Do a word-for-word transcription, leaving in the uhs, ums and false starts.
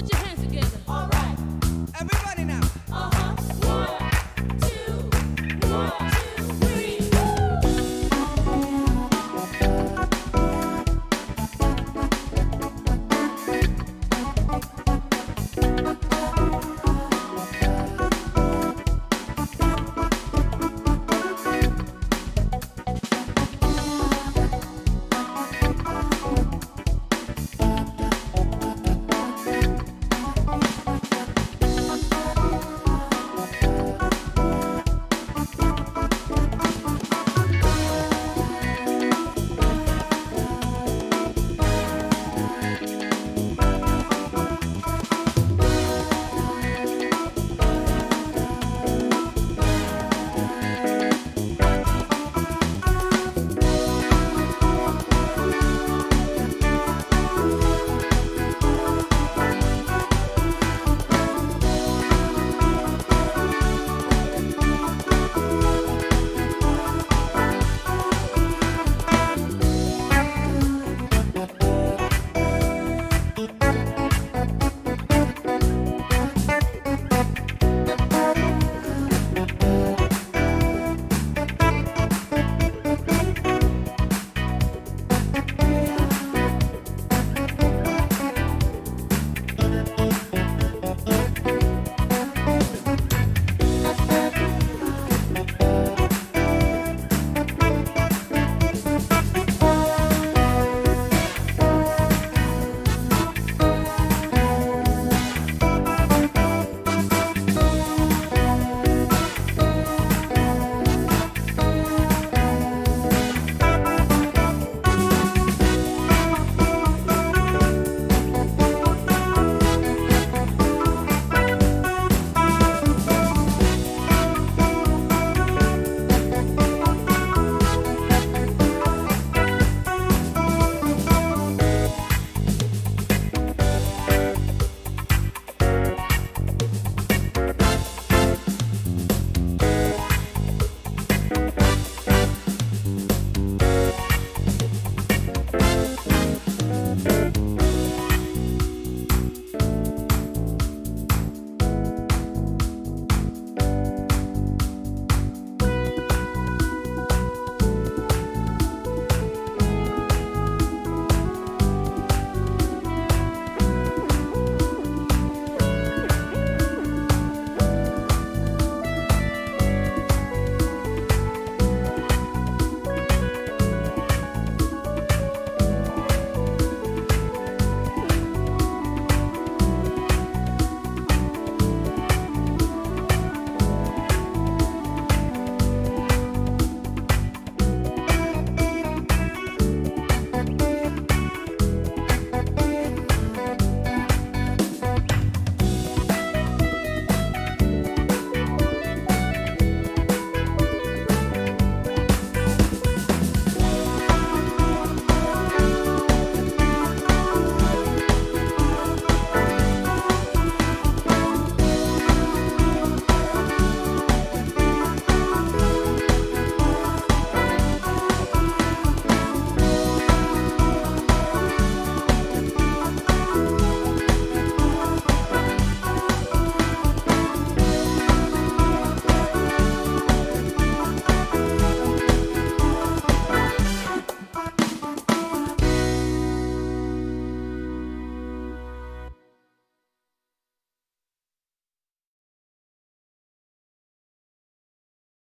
Put your hands together.